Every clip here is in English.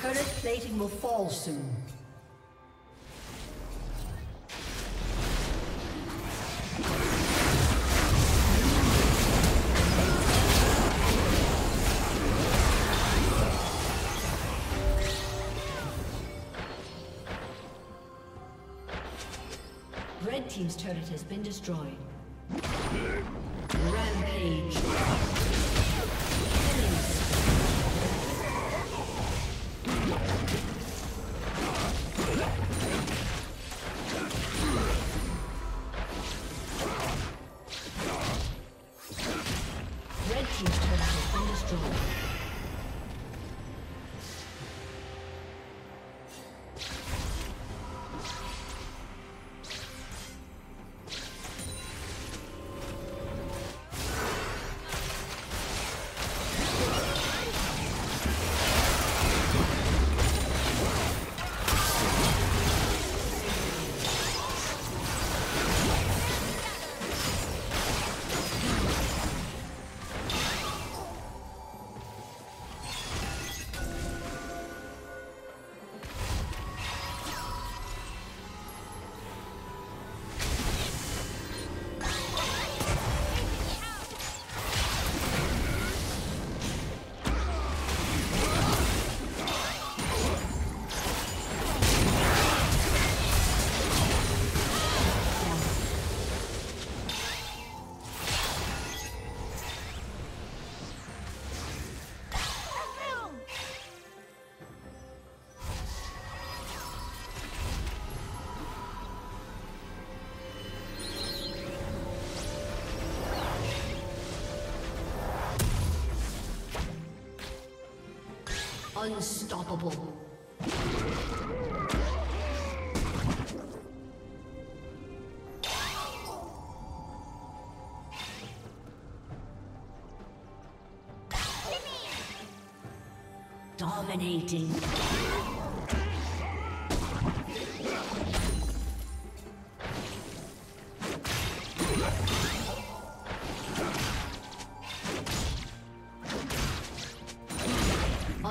Turret plating will fall soon. Red team's turret has been destroyed. Rampage. Unstoppable. Dominating.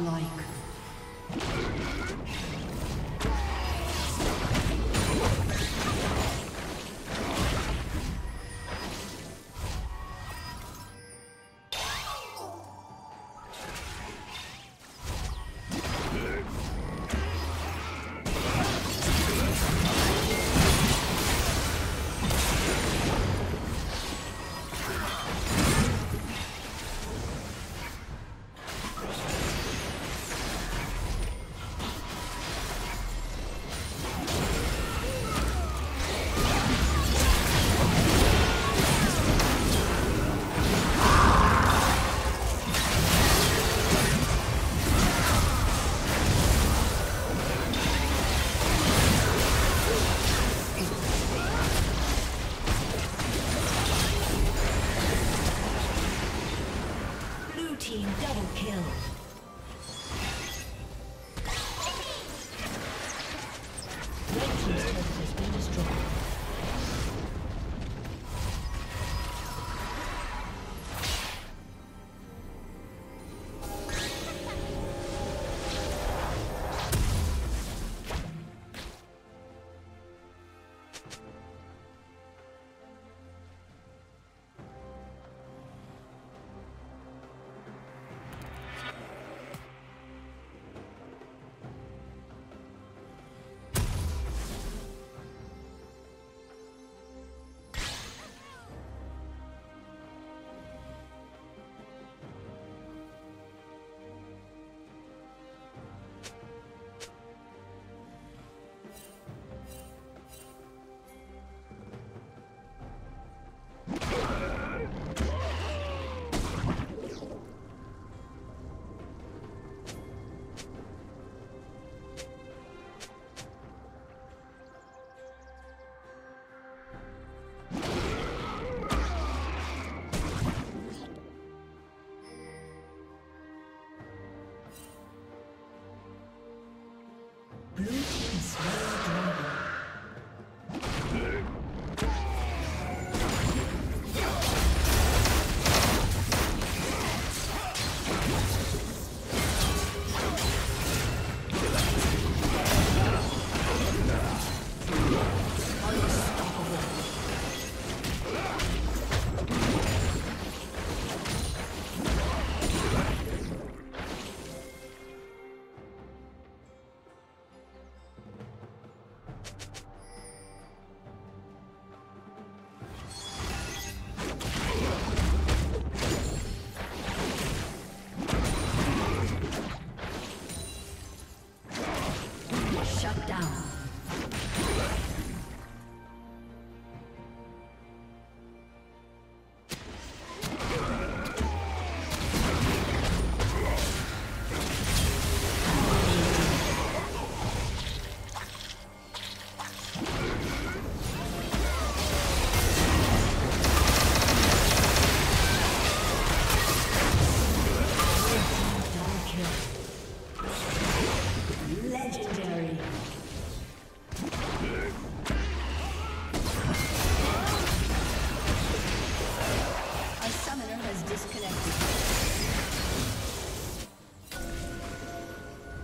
Like. team double kill. Red team's turret has been destroyed.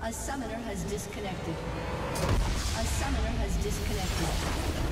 A summoner has disconnected.